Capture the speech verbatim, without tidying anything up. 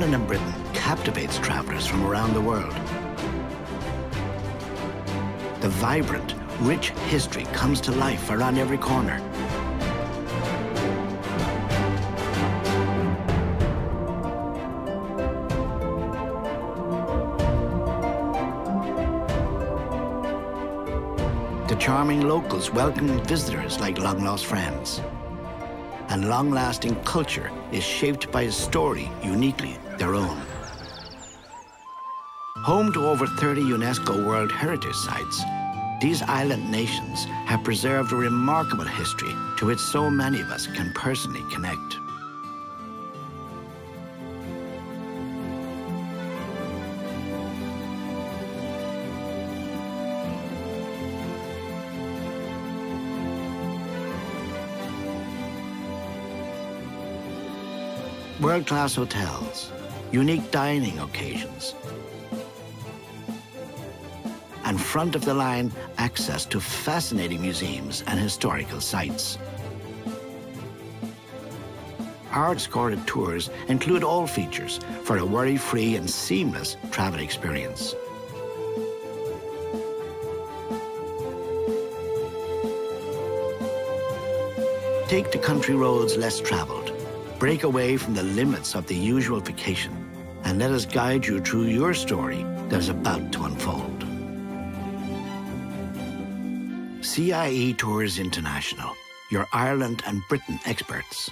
Ireland and Britain captivates travelers from around the world. The vibrant, rich history comes to life around every corner. The charming locals welcome visitors like long-lost friends. And long-lasting culture is shaped by a story uniquely their own. Home to over thirty UNESCO World Heritage Sites, these island nations have preserved a remarkable history to which so many of us can personally connect. World-class hotels, unique dining occasions, and front-of-the-line access to fascinating museums and historical sites. Our escorted tours include all features for a worry-free and seamless travel experience. Take the country roads less traveled. Break away from the limits of the usual vacation and let us guide you through your story that is about to unfold. C I E Tours International, your Ireland and Britain experts.